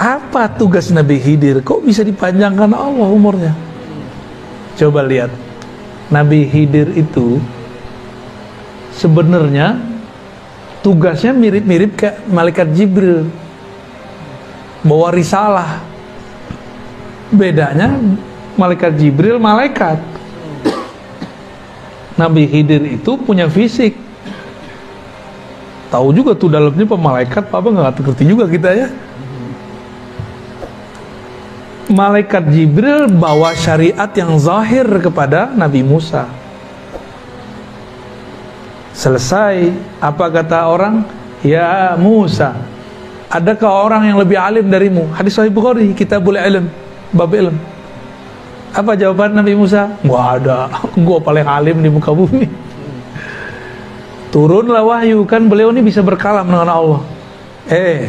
Apa tugas Nabi Khidir? Kok bisa dipanjangkan Allah umurnya? Coba lihat, Nabi Khidir itu sebenarnya tugasnya mirip-mirip kayak Malaikat Jibril, bawa risalah. Bedanya Malaikat Jibril malaikat, Nabi Khidir itu punya fisik. Tahu juga tuh dalamnya pemalaikat, Papa nggak ngerti juga kita ya. Malaikat Jibril bawa syariat yang zahir kepada Nabi Musa. Selesai, apa kata orang? Ya Musa, adakah orang yang lebih alim darimu? Hadis Sahih Bukhari, kita boleh ilm, bab ilm. Apa jawaban Nabi Musa? Nggak ada, gua paling alim di muka bumi. Turunlah wahyu, kan beliau ini bisa berkalam dengan Allah.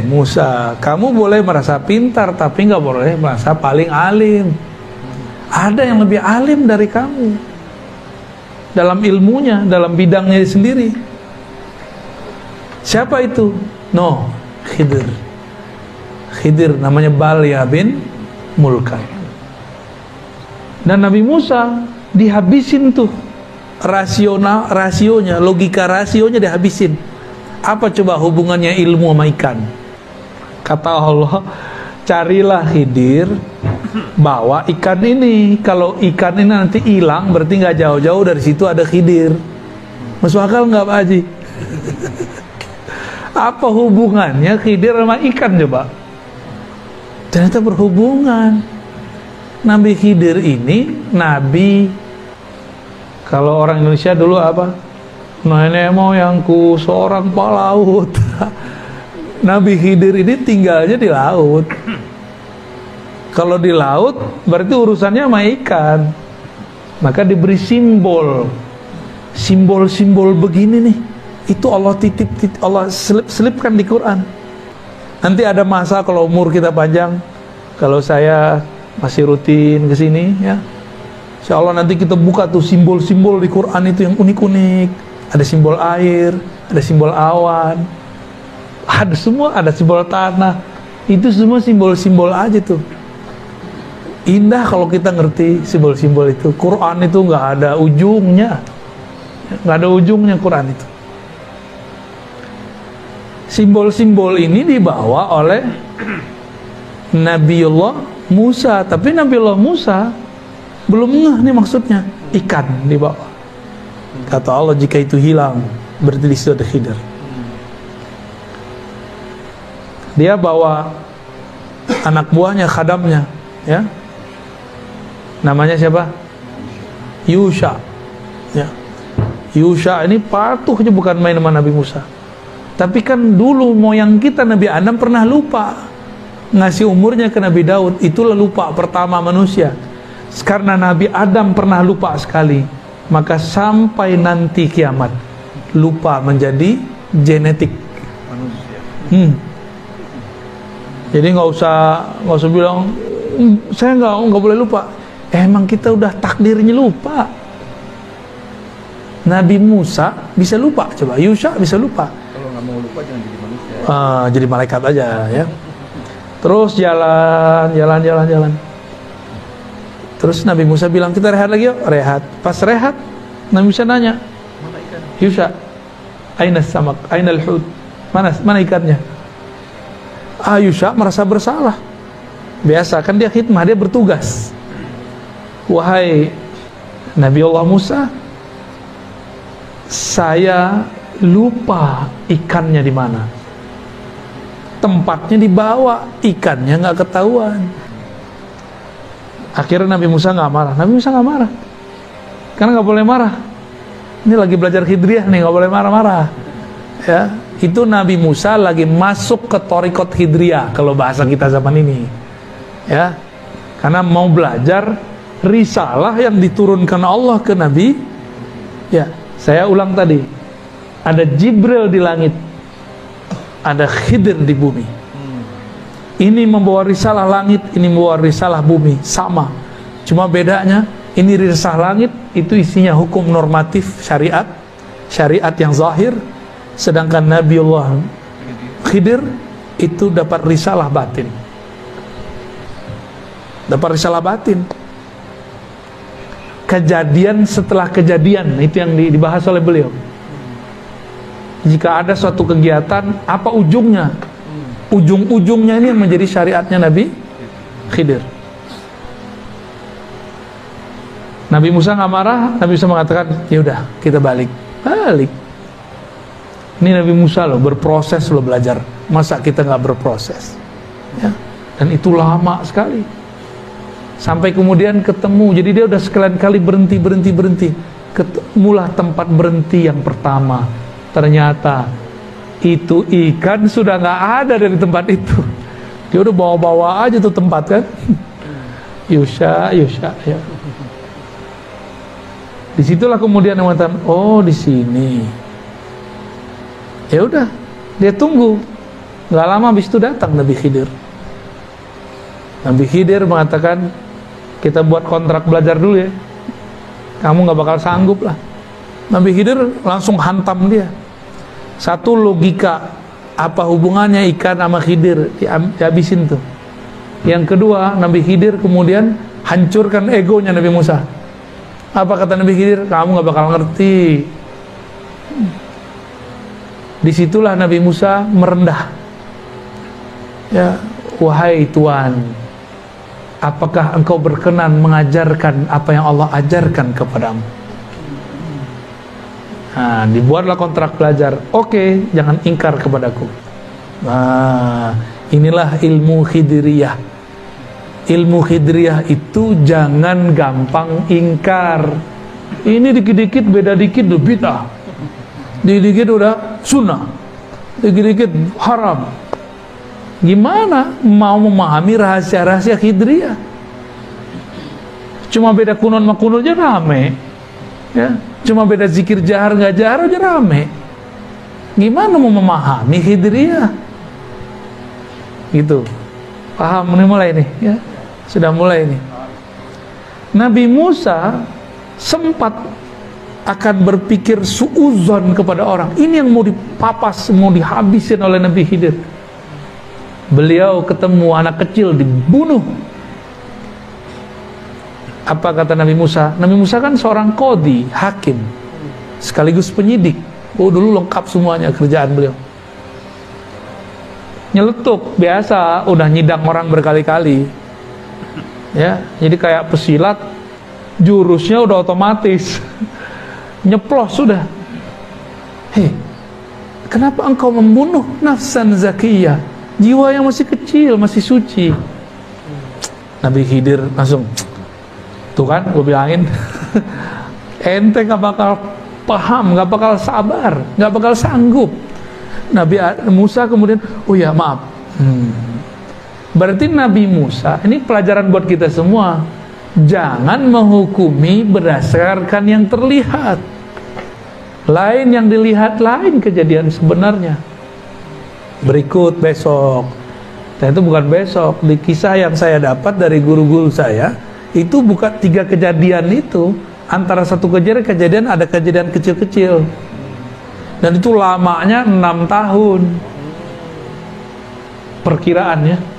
Musa, kamu boleh merasa pintar, tapi nggak boleh merasa paling alim. Ada yang lebih alim dari kamu dalam ilmunya, dalam bidangnya sendiri. Siapa itu? Khidir. Khidir namanya Baliya bin Mulkan. Dan Nabi Musa dihabisin tuh rasionya, logika rasionya dihabisin. Apa coba hubungannya ilmu sama ikan? Kata Allah, carilah Khidir, bawa ikan ini. Kalau ikan ini nanti hilang, berarti nggak jauh-jauh dari situ ada Khidir. Masuk akal nggak Pak Haji? Apa hubungannya Khidir sama ikan coba? Ternyata berhubungan. Nabi Khidir ini nabi, kalau orang Indonesia dulu apa? Nenek moyangku seorang pelaut. Nabi Khidir ini tinggalnya di laut. Kalau di laut berarti urusannya sama ikan. Maka diberi simbol, simbol-simbol begini nih. Itu Allah titip, Allah selipkan di Quran. Nanti ada masa kalau umur kita panjang, kalau saya masih rutin kesini ya, insya Allah nanti kita buka tuh simbol-simbol di Quran itu yang unik-unik. Ada simbol air, ada simbol awan, ada semua, ada simbol tanah. Itu semua simbol-simbol aja tuh. Indah kalau kita ngerti simbol-simbol itu. Quran itu nggak ada ujungnya, nggak ada ujungnya Quran itu. Simbol-simbol ini dibawa oleh Nabiullah Musa, tapi Nabiullah Musa belum ngeh nih maksudnya. Ikan dibawa. Kata Allah, jika itu hilang berarti di situ ada Khidir. Dia bawa anak buahnya, khadamnya ya, namanya siapa? Yusha ya. Yusha ini patuhnya bukan main sama Nabi Musa. Tapi kan dulu moyang kita Nabi Adam pernah lupa ngasih umurnya ke Nabi Daud. Itulah lupa pertama manusia. Karena Nabi Adam pernah lupa sekali, maka sampai nanti kiamat lupa menjadi genetik manusia. Jadi nggak usah bilang saya nggak boleh lupa. Emang kita udah takdirnya lupa. Nabi Musa bisa lupa, coba Yusha bisa lupa. Kalau nggak mau lupa jangan jadi manusia. Jadi malaikat aja ya. Terus jalan. Terus Nabi Musa bilang, kita rehat lagi yuk, rehat. Pas rehat, Nabi Musa nanya, Yusha, aina samak, aina al-hud, mana ikannya? Yusha merasa bersalah. Biasa, kan dia khidmah, dia bertugas. Wahai Nabi Allah Musa, saya lupa ikannya di mana. Tempatnya dibawa, ikannya nggak ketahuan. Akhirnya Nabi Musa nggak marah. Karena nggak boleh marah. Ini lagi belajar Khidriyah nih, nggak boleh marah-marah. Ya, itu Nabi Musa lagi masuk ke Thariqah Khidiriyah kalau bahasa kita zaman ini. Ya, karena mau belajar risalah yang diturunkan Allah ke Nabi. Ya, saya ulang tadi. Ada Jibril di langit, ada Khidir di bumi. Ini membawa risalah langit, ini membawa risalah bumi, sama. Cuma bedanya, ini risalah langit, itu isinya hukum normatif, syariat, syariat yang zahir. Sedangkan Nabiullah Khidir, itu dapat risalah batin. dapat risalah batin. Kejadian setelah kejadian, itu yang dibahas oleh beliau. Jika ada suatu kegiatan, apa ujungnya? Ujung-ujungnya ini menjadi syariatnya Nabi Khidir. Nabi Musa nggak marah, Nabi Musa mengatakan, ya udah kita balik. Ini Nabi Musa loh, berproses loh belajar. Masa kita nggak berproses? Ya. Dan itu lama sekali. Sampai kemudian ketemu, jadi dia udah sekalian kali berhenti. Ketemulah tempat berhenti yang pertama. Ternyata itu ikan sudah nggak ada dari tempat itu. Dia udah bawa-bawa aja tuh tempat kan. Yusha, ya. Disitulah kemudian mengatakan, oh di sini. Ya udah, dia tunggu. Nggak lama habis itu datang Nabi Khidir. Nabi Khidir mengatakan, kita buat kontrak belajar dulu ya. Kamu nggak bakal sanggup lah. Nabi Khidir langsung hantam dia. Satu logika, apa hubungannya ikan sama Khidir, dihabisin tuh. Yang kedua, Nabi Khidir kemudian hancurkan egonya Nabi Musa. Apa kata Nabi Khidir? Kamu gak bakal ngerti. Disitulah Nabi Musa merendah. Ya, wahai Tuhan, apakah engkau berkenan mengajarkan apa yang Allah ajarkan kepadamu? Nah, dibuatlah kontrak belajar. Oke, jangan ingkar kepadaku. Nah, inilah ilmu Khidiriyah. Ilmu Khidiriyah itu jangan gampang ingkar. Ini dikit-dikit beda dikit udah bid'ah, dikit-dikit udah sunnah, dikit-dikit haram. Gimana mau memahami rahasia-rahasia Khidiriyah? Cuma beda kunun sama kunun aja rame ya? Cuma beda zikir jahar nggak jahar aja rame. Gimana mau memahami Khidiriyah? Gitu. Paham ini mulai nih ya? Sudah mulai nih. Nabi Musa sempat akan berpikir suuzon kepada orang. Ini yang mau dipapas, mau dihabisin oleh Nabi Khidir. Beliau ketemu anak kecil dibunuh. Apa kata Nabi Musa? Nabi Musa kan seorang qadhi, hakim, sekaligus penyidik. Oh dulu lengkap semuanya kerjaan beliau. Nyeletuk, biasa, udah nyidang orang berkali-kali. Ya, jadi kayak pesilat, jurusnya udah otomatis, nyeplos sudah. Hei, kenapa engkau membunuh nafsan zakiyah, jiwa yang masih kecil, masih suci? Nabi Khidir langsung, tuh kan, gue bilangin, ente gak bakal paham, gak bakal sabar, gak bakal sanggup. Nabi Musa kemudian, oh ya maaf. Berarti Nabi Musa, ini pelajaran buat kita semua. Jangan menghukumi berdasarkan yang terlihat. Lain yang dilihat, lain kejadian sebenarnya. Berikut besok. Dan itu bukan besok. Di kisah yang saya dapat dari guru-guru saya, itu bukan tiga kejadian itu. Antara satu kejadian ada kejadian kecil-kecil. Dan itu lamanya 6 tahun. Perkiraannya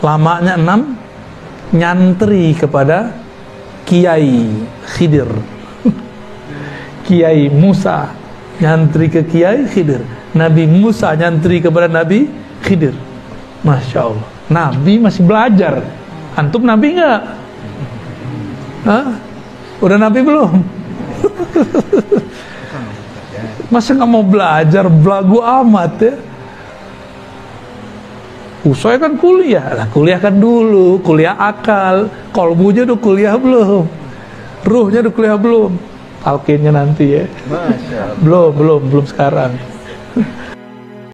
lamanya 6 nyantri kepada Kiai Khidir. Kiai Musa nyantri ke Kiai Khidir. Nabi Musa nyantri kepada Nabi Khidir. Masya Allah. Nabi masih belajar. Antum Nabi nggak? Hah? Udah Nabi belum? Masa nggak mau belajar? Belagu amat ya. Usai kan kuliah lah, kuliah kan dulu, kuliah akal, kolbunya udah kuliah belum, ruhnya udah kuliah belum, talkinnya nanti ya, belum sekarang.